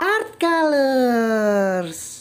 Art Colors.